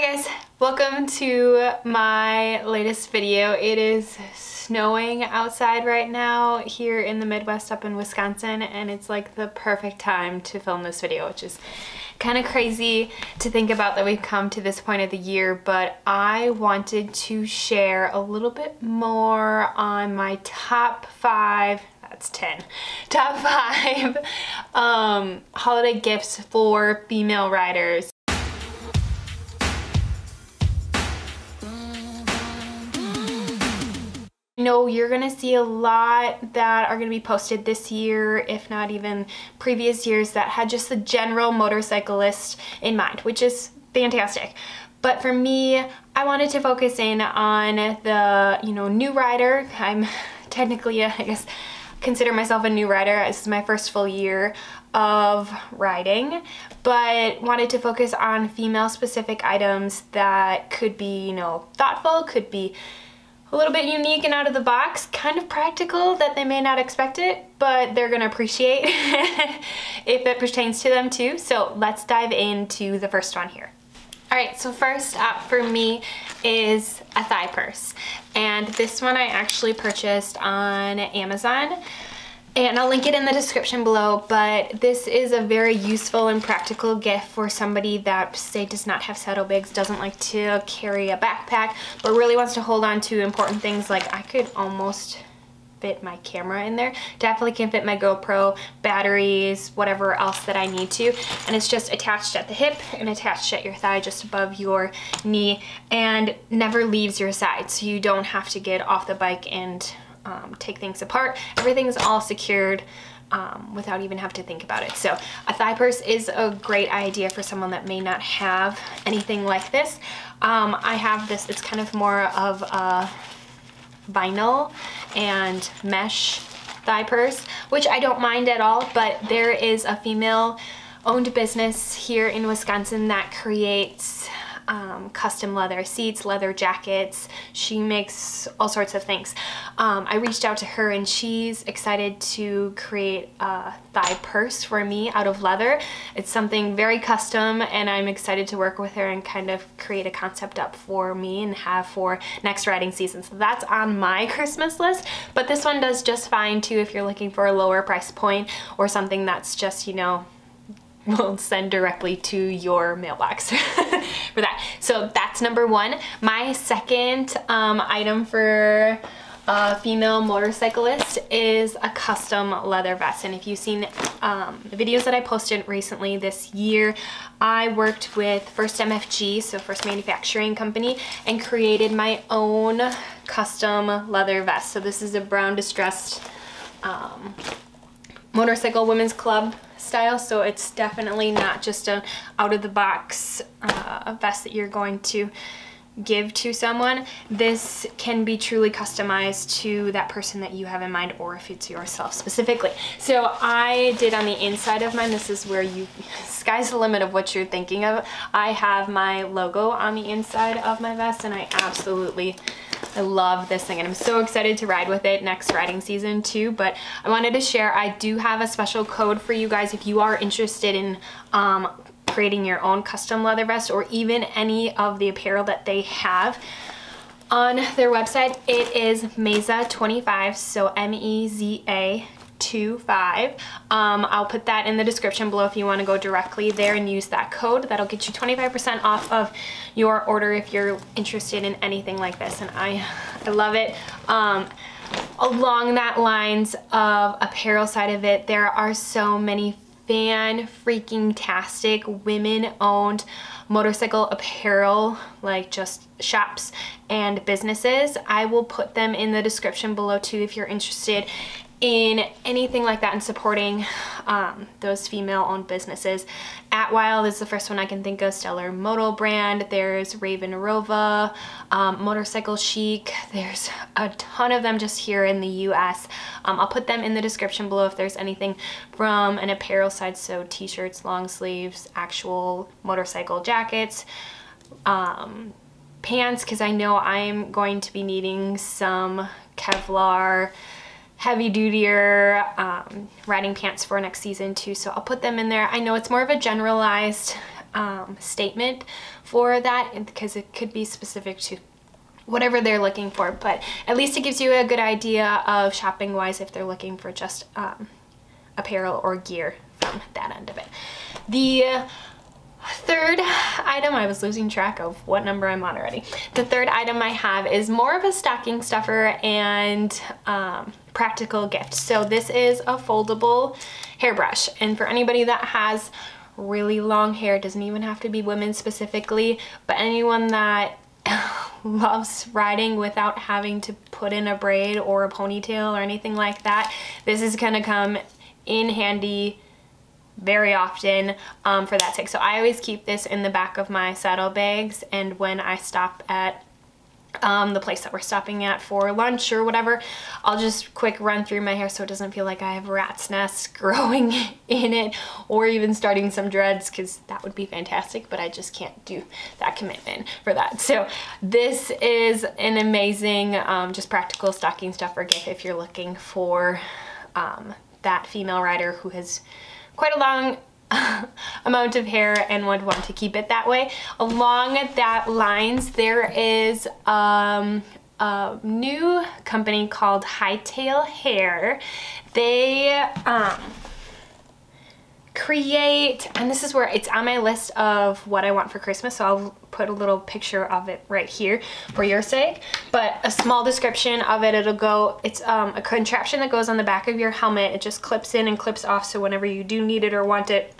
Hi guys, welcome to my latest video. It is snowing outside right now here in the Midwest up in Wisconsin, and it's like the perfect time to film this video, which is kind of crazy to think about that we've come to this point of the year, but I wanted to share a little bit more on my top five holiday gifts for female riders. You know, you're gonna see a lot that are gonna be posted this year, if not even previous years, that had just the general motorcyclist in mind, which is fantastic. But for me, I wanted to focus in on the, you know, new rider. I'm technically, I guess, consider myself a new rider. This is my first full year of riding, but wanted to focus on female specific items that could be, you know, thoughtful, could be a little bit unique and out of the box, kind of practical that they may not expect it, but they're gonna appreciate if it pertains to them too. So let's dive into the first one here. All right, so first up for me is a thigh purse. And this one I actually purchased on Amazon, and I'll link it in the description below, but this is a very useful and practical gift for somebody that, say, does not have saddlebags, doesn't like to carry a backpack, but really wants to hold on to important things. Like, I could almost fit my camera in there. Definitely can fit my GoPro, batteries, whatever else that I need to. And it's just attached at the hip and attached at your thigh, just above your knee, and never leaves your side. So you don't have to get off the bike and take things apart. Everything's all secured without even having to think about it. So a thigh purse is a great idea for someone that may not have anything like this. I have this, it's kind of more of a vinyl and mesh thigh purse, which I don't mind at all, but there is a female owned business here in Wisconsin that creates custom leather seats, leather jackets. She makes all sorts of things. I reached out to her and she's excited to create a thigh purse for me out of leather. It's something very custom, and I'm excited to work with her and kind of create a concept up for me and have for next riding season. So that's on my Christmas list, but this one does just fine too if you're looking for a lower price point or something that's just, you know, won't send directly to your mailbox for that. So that's number one. My second item for a female motorcyclist is a custom leather vest. And if you've seen the videos that I posted recently this year, I worked with First MFG, so First Manufacturing Company, and created my own custom leather vest. So this is a brown distressed motorcycle women's club style, so it's definitely not just an out-of-the-box vest that you're going to give to someone. This can be truly customized to that person that you have in mind, or if it's yourself specifically. So I did on the inside of mine, this is where you, sky's the limit of what you're thinking of. I have my logo on the inside of my vest, and I absolutely, I love this thing, and I'm so excited to ride with it next riding season too. But I wanted to share, I do have a special code for you guys if you are interested in creating your own custom leather vest, or even any of the apparel that they have on their website. It is MEZA25, so MEZA25. I'll put that in the description below if you want to go directly there and use that code. That'll get you 25% off of your order if you're interested in anything like this, and I love it. Along that lines of apparel side of it, there are so many fan-freaking-tastic women-owned motorcycle apparel, like just shops and businesses. I will put them in the description below too if you're interested in anything like that and supporting those female-owned businesses. Atwyld is the first one I can think of, Stellar Moto brand. There's Raven Rova, Motorcycle Chic. There's a ton of them just here in the US. I'll put them in the description below if there's anything from an apparel side, so t-shirts, long sleeves, actual motorcycle jackets, pants, because I know I'm going to be needing some Kevlar, heavy-dutier riding pants for next season too, so I'll put them in there. I know it's more of a generalized statement for that, because it could be specific to whatever they're looking for, but at least it gives you a good idea of shopping wise if they're looking for just apparel or gear from that end of it. The third item, I was losing track of what number I'm on already. The third item I have is more of a stocking stuffer and practical gift. So this is a foldable hairbrush, and for anybody that has really long hair, it doesn't even have to be women specifically, but anyone that loves riding without having to put in a braid or a ponytail or anything like that, this is gonna come in handy very often for that sake. So I always keep this in the back of my saddlebags, and when I stop at the place that we're stopping at for lunch or whatever, I'll just quick run through my hair so it doesn't feel like I have rat's nests growing in it, or even starting some dreads, because that would be fantastic, but I just can't do that commitment for that. So this is an amazing just practical stocking stuffer gift if you're looking for that female rider who has quite a long amount of hair and would want to keep it that way. Along that lines, there is a new company called Hightail Hair. They create, and this is where it's on my list of what I want for Christmas, so I'll put a little picture of it right here for your sake, but a small description of it. It'll go, it's a contraption that goes on the back of your helmet. It just clips in and clips off, so whenever you do need it or want it,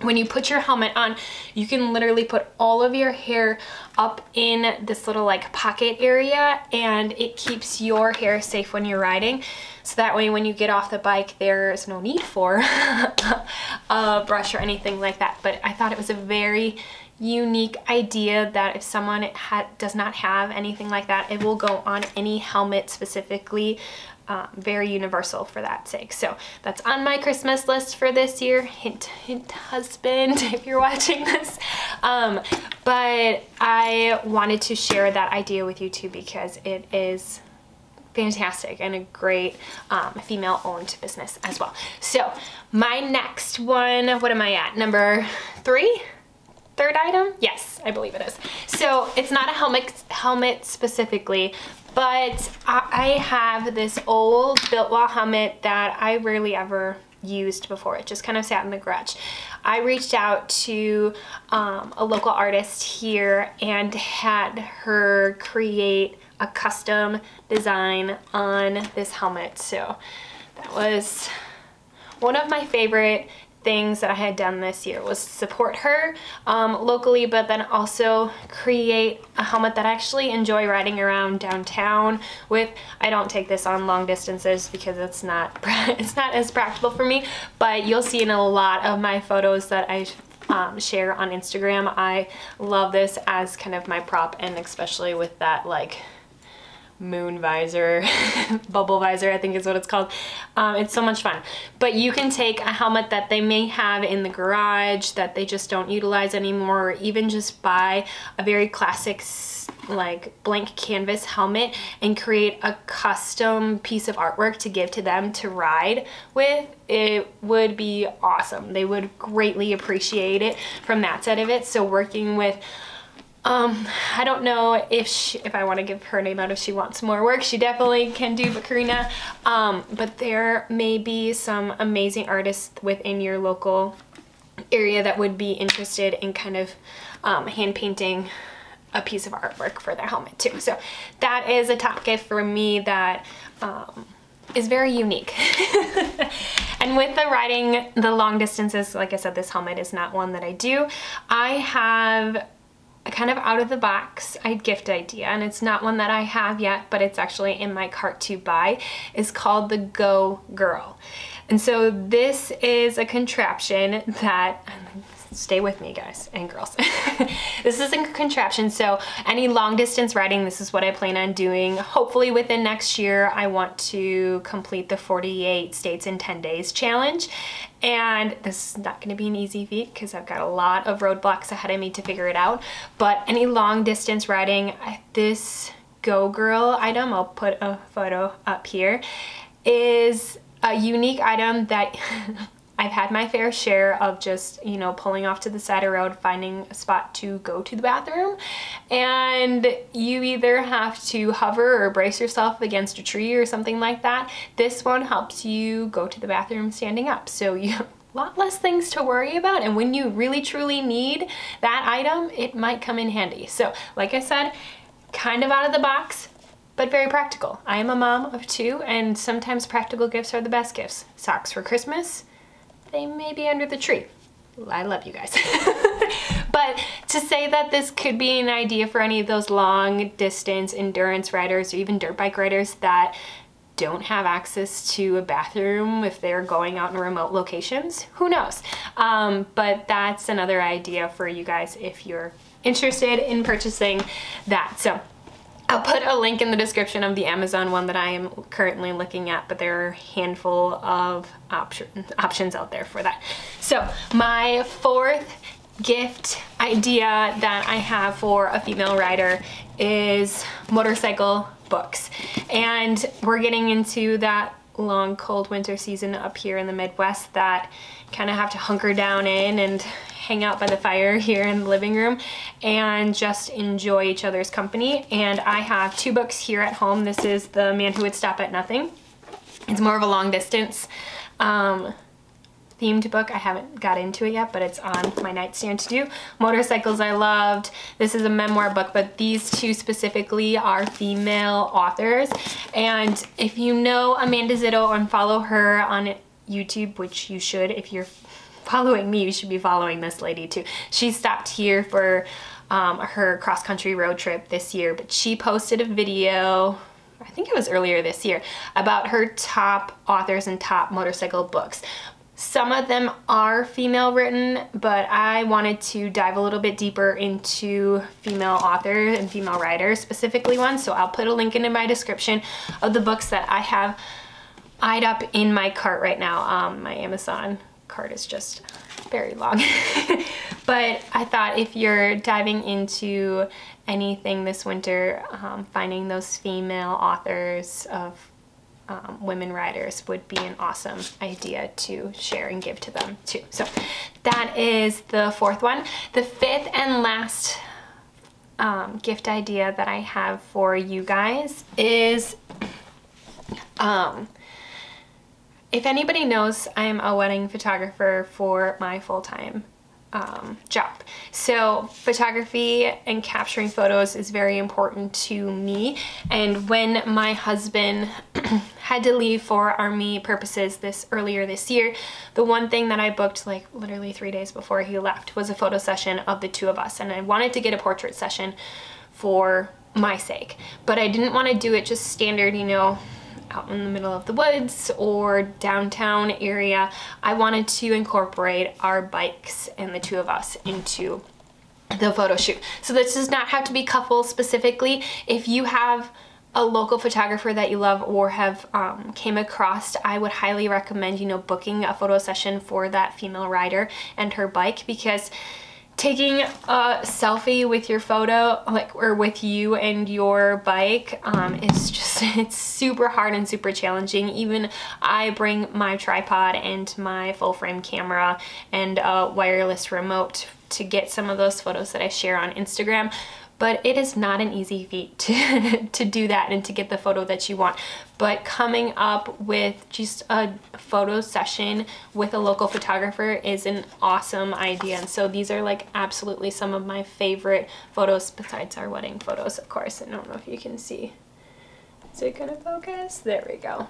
when you put your helmet on, you can literally put all of your hair up in this little like pocket area, and it keeps your hair safe when you're riding. So that way when you get off the bike, there's no need for a brush or anything like that. But I thought it was a very unique idea that if someone does not have anything like that, it will go on any helmet specifically. Very universal for that sake. So that's on my Christmas list for this year. Hint, hint, husband, if you're watching this. But I wanted to share that idea with you too, because it is fantastic and a great female-owned business as well. So my next one, what am I at? Number three? Third item? Yes, I believe it is. So it's not a helmet specifically, but I have this old Biltwell helmet that I rarely ever used before. It just kind of sat in the garage. I reached out to a local artist here and had her create a custom design on this helmet. So that was one of my favorite things that I had done this year, was support her locally, but then also create a helmet that I actually enjoy riding around downtown with. I don't take this on long distances because it's not as practical for me, but you'll see in a lot of my photos that I share on Instagram. I love this as kind of my prop, and especially with that like moon visor, bubble visor, I think is what it's called. It's so much fun. But you can take a helmet that they may have in the garage that they just don't utilize anymore, or even just buy a very classic like blank canvas helmet and create a custom piece of artwork to give to them to ride with. It would be awesome. They would greatly appreciate it from that side of it. So working with I don't know if I want to give her name out, if she wants more work, she definitely can do Vicarina, but there may be some amazing artists within your local area that would be interested in kind of hand painting a piece of artwork for their helmet too. So that is a top gift for me that is very unique. And with the riding the long distances, like I said, this helmet is not one that I do. I have kind of out of the box gift idea, and it's not one that I have yet, but it's actually in my cart to buy. It's called the Go Girl. And so this is a contraption that, stay with me guys and girls, this is a contraption, so any long distance riding, this is what I plan on doing. Hopefully within next year, I want to complete the 48 states in 10 days challenge. And this is not going to be an easy feat because I've got a lot of roadblocks ahead of me to figure it out. But any long distance riding, this Go Girl item, I'll put a photo up here, is a unique item that I've had my fair share of just, you know, pulling off to the side of the road, finding a spot to go to the bathroom, and you either have to hover or brace yourself against a tree or something like that. This one helps you go to the bathroom standing up, so you have a lot less things to worry about, and when you really truly need that item, it might come in handy. So like I said, kind of out of the box, but very practical. I am a mom of two, and sometimes practical gifts are the best gifts. Socks for Christmas, they may be under the tree. I love you guys. But to say that this could be an idea for any of those long distance endurance riders or even dirt bike riders that don't have access to a bathroom if they're going out in remote locations, who knows? But that's another idea for you guys if you're interested in purchasing that. So I'll put a link in the description of the Amazon one that I am currently looking at, but there are a handful of options out there for that. So my fourth gift idea that I have for a female rider is motorcycle books. And we're getting into that long cold winter season up here in the Midwest that kind of have to hunker down in and hang out by the fire here in the living room and just enjoy each other's company. And I have two books here at home. This is The Man Who Would Stop at Nothing. It's more of a long distance themed book. I haven't got into it yet, but it's on my nightstand to do. Motorcycles I Loved. This is a memoir book, but these two specifically are female authors. And if you know Amanda Zito and follow her on YouTube, which you should, if you're following me, you should be following this lady too. She stopped here for her cross-country road trip this year, but she posted a video, I think it was earlier this year, about her top authors and top motorcycle books. Some of them are female written, but I wanted to dive a little bit deeper into female authors and female writers specifically ones, so I'll put a link in my description of the books that I have eyed up in my cart right now. My Amazon cart is just very long. But I thought if you're diving into anything this winter, finding those female authors of women riders would be an awesome idea to share and give to them too. So that is the fourth one. The fifth and last gift idea that I have for you guys is, if anybody knows, I'm a wedding photographer for my full-time job. So photography and capturing photos is very important to me, and when my husband had to leave for army purposes earlier this year, the one thing that I booked like literally 3 days before he left was a photo session of the two of us, and I wanted to get a portrait session for my sake, but I didn't want to do it just standard, you know, out in the middle of the woods or downtown area. I wanted to incorporate our bikes and the two of us into the photo shoot. So this does not have to be couples specifically. If you have a local photographer that you love or have came across, I would highly recommend, you know, booking a photo session for that female rider and her bike, because taking a selfie with your photo, like, or with you and your bike, is just, it's super hard and super challenging. Even I bring my tripod and my full frame camera and a wireless remote to get some of those photos that I share on Instagram, but it is not an easy feat to do that and to get the photo that you want. But coming up with just a photo session with a local photographer is an awesome idea. And so these are like absolutely some of my favorite photos besides our wedding photos, of course. I don't know if you can see. Is it gonna focus? There we go.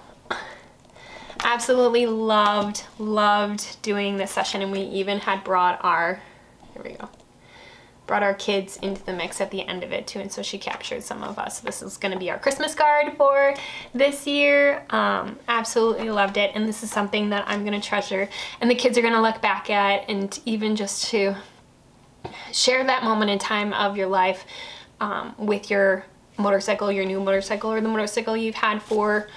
Absolutely loved doing this session, and we even had brought our, there we go, brought our kids into the mix at the end of it too, and so she captured some of us. This is going to be our Christmas card for this year. Absolutely loved it, and this is something that I'm going to treasure, and the kids are going to look back at, and even just to share that moment in time of your life with your motorcycle, your new motorcycle, or the motorcycle you've had for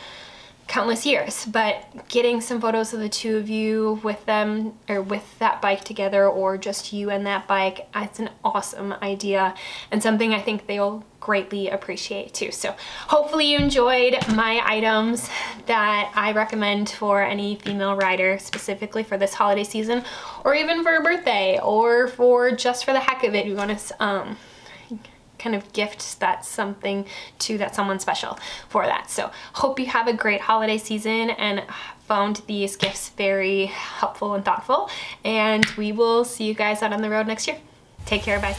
countless years, but getting some photos of the two of you with them or with that bike together, or just you and that bike, it's an awesome idea and something I think they'll greatly appreciate too. So hopefully you enjoyed my items that I recommend for any female rider, specifically for this holiday season, or even for a birthday, or for just for the heck of it, you want to kind of gift that's something to that someone special for that. So hope you have a great holiday season and found these gifts very helpful and thoughtful, and we will see you guys out on the road next year. Take care, bye.